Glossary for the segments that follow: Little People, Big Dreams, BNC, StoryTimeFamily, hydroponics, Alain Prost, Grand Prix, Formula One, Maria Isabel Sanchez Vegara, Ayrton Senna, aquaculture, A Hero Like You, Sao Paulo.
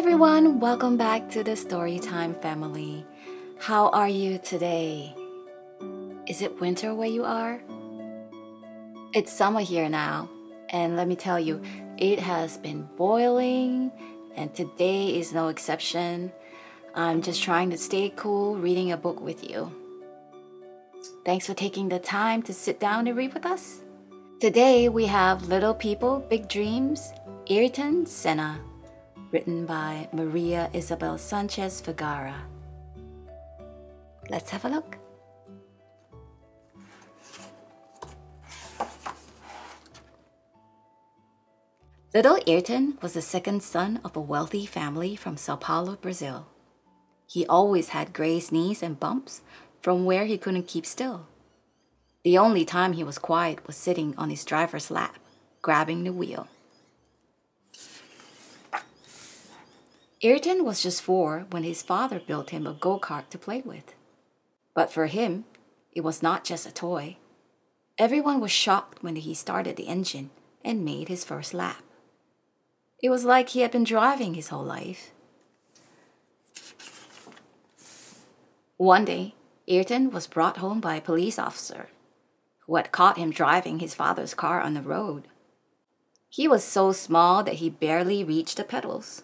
everyone, welcome back to the Storytime family. How are you today? Is it winter where you are? It's summer here now, and let me tell you, it has been boiling, and today is no exception. I'm just trying to stay cool, reading a book with you. Thanks for taking the time to sit down and read with us. Today we have Little People, Big Dreams, Ayrton Senna, written by Maria Isabel Sanchez Vegara. Let's have a look. Little Ayrton was the second son of a wealthy family from Sao Paulo, Brazil. He always had gray knees and bumps from where he couldn't keep still. The only time he was quiet was sitting on his driver's lap, grabbing the wheel. Ayrton was just 4 when his father built him a go-kart to play with. But for him, it was not just a toy. Everyone was shocked when he started the engine and made his first lap. It was like he had been driving his whole life. One day, Ayrton was brought home by a police officer who had caught him driving his father's car on the road. He was so small that he barely reached the pedals.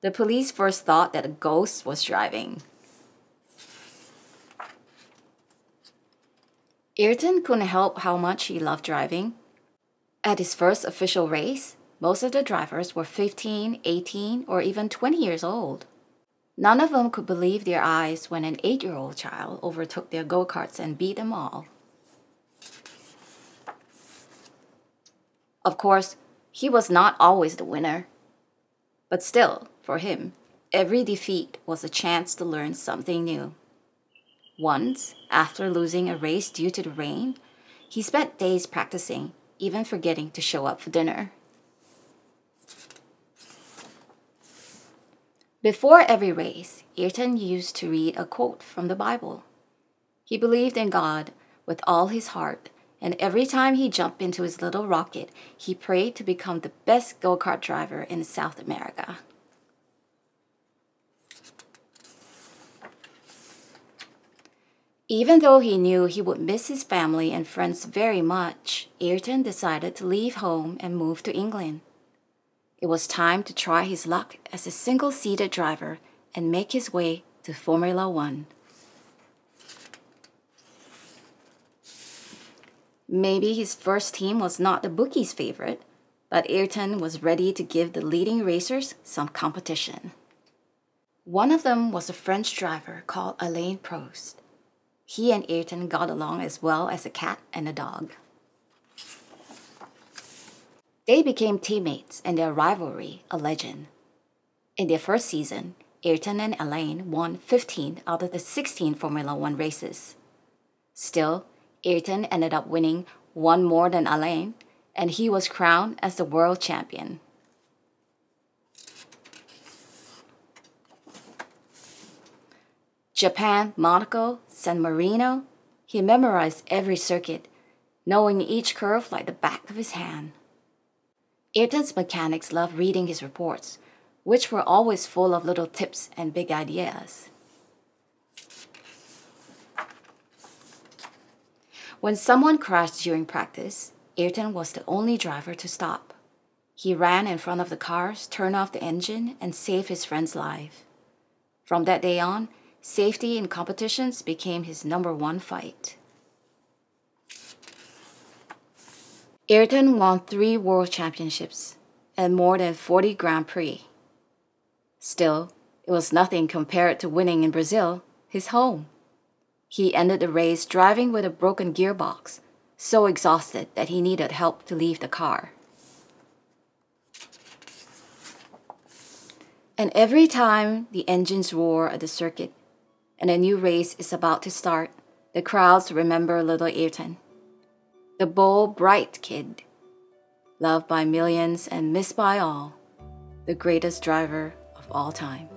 The police first thought that a ghost was driving. Ayrton couldn't help how much he loved driving. At his first official race, most of the drivers were 15, 18, or even 20 years old. None of them could believe their eyes when an 8-year-old child overtook their go-karts and beat them all. Of course, he was not always the winner. But still, for him, every defeat was a chance to learn something new. Once, after losing a race due to the rain, he spent days practicing, even forgetting to show up for dinner. Before every race, Ayrton used to read a quote from the Bible. He believed in God with all his heart, and every time he jumped into his little rocket, he prayed to become the best go-kart driver in South America. Even though he knew he would miss his family and friends very much, Ayrton decided to leave home and move to England. It was time to try his luck as a single-seated driver and make his way to Formula One. Maybe his first team was not the bookies' favorite, but Ayrton was ready to give the leading racers some competition. One of them was a French driver called Alain Prost. He and Ayrton got along as well as a cat and a dog. They became teammates and their rivalry a legend. In their first season, Ayrton and Alain won 15 out of the 16 Formula One races. Still, Ayrton ended up winning 1 more than Alain, and he was crowned as the world champion. Japan, Monaco, San Marino, he memorized every circuit, knowing each curve like the back of his hand. Ayrton's mechanics loved reading his reports, which were always full of little tips and big ideas. When someone crashed during practice, Ayrton was the only driver to stop. He ran in front of the cars, turned off the engine, and saved his friend's life. From that day on, safety in competitions became his number 1 fight. Ayrton won 3 world championships and more than 40 Grand Prix. Still, it was nothing compared to winning in Brazil, his home. He ended the race driving with a broken gearbox, so exhausted that he needed help to leave the car. And every time the engines roar at the circuit and a new race is about to start, the crowds remember little Ayrton, the bold, bright kid, loved by millions and missed by all, the greatest driver of all time.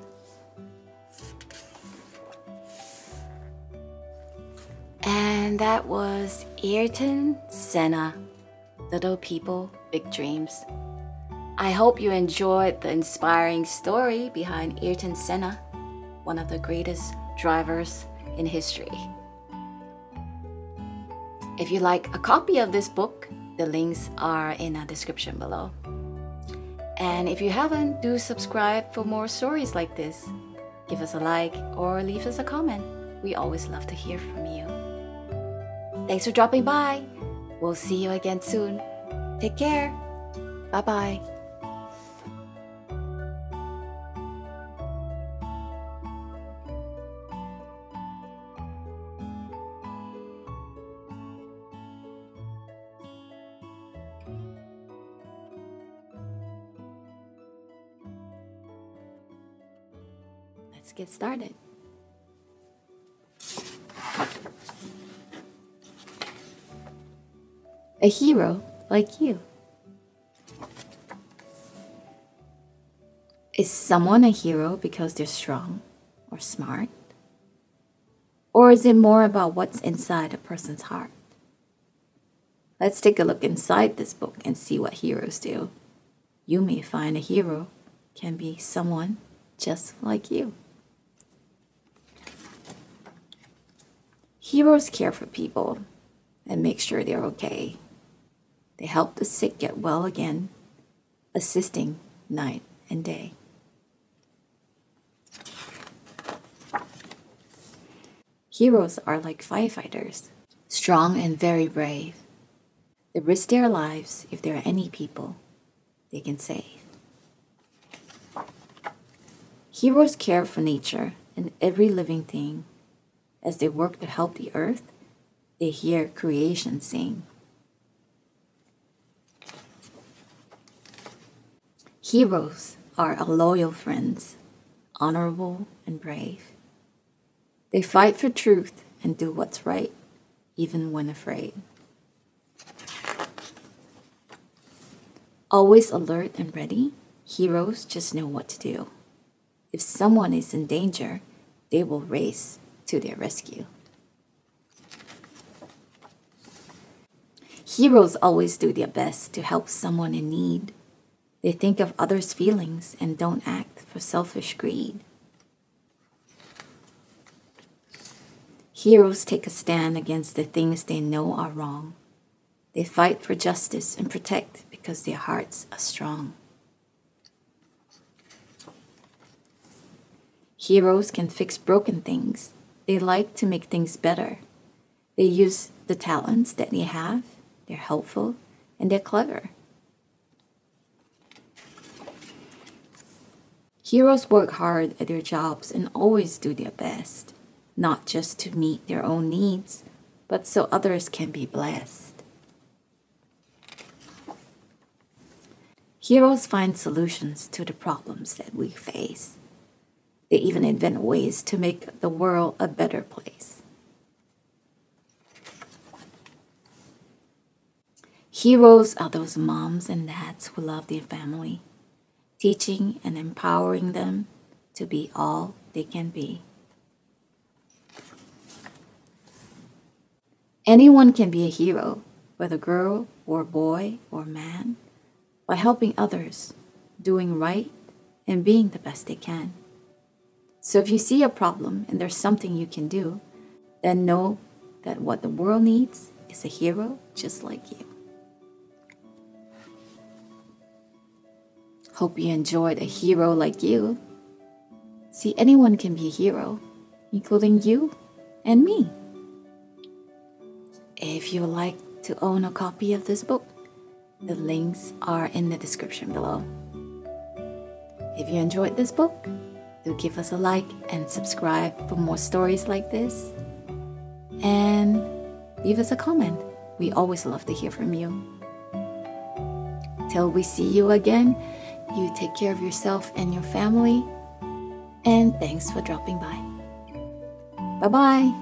And that was Ayrton Senna, Little People, Big Dreams. I hope you enjoyed the inspiring story behind Ayrton Senna, one of the greatest drivers in history. If you'd like a copy of this book, the links are in the description below. And if you haven't, do subscribe for more stories like this. Give us a like or leave us a comment. We always love to hear from you. Thanks for dropping by. We'll see you again soon. Take care. Bye-bye. Let's get started. A hero like you. Is someone a hero because they're strong or smart? Or is it more about what's inside a person's heart? Let's take a look inside this book and see what heroes do. You may find a hero can be someone just like you. Heroes care for people and make sure they're okay. They help the sick get well again, assisting night and day. Heroes are like firefighters, strong and very brave. They risk their lives if there are any people they can save. Heroes care for nature and every living thing. As they work to help the earth, they hear creation sing. Heroes are loyal friends, honorable and brave. They fight for truth and do what's right, even when afraid. Always alert and ready, heroes just know what to do. If someone is in danger, they will race to their rescue. Heroes always do their best to help someone in need. They think of others' feelings and don't act for selfish greed. Heroes take a stand against the things they know are wrong. They fight for justice and protect because their hearts are strong. Heroes can fix broken things. They like to make things better. They use the talents that they have. They're helpful and they're clever. Heroes work hard at their jobs and always do their best, not just to meet their own needs, but so others can be blessed. Heroes find solutions to the problems that we face. They even invent ways to make the world a better place. Heroes are those moms and dads who love their family, teaching and empowering them to be all they can be. Anyone can be a hero, whether girl or boy or man, by helping others, doing right, and being the best they can. So if you see a problem and there's something you can do, then know that what the world needs is a hero just like you. Hope you enjoyed a hero like you. See, anyone can be a hero, including you and me. If you would like to own a copy of this book, the links are in the description below. If you enjoyed this book, do give us a like and subscribe for more stories like this. And leave us a comment. We always love to hear from you. Till we see you again, you take care of yourself and your family. And thanks for dropping by. Bye-bye.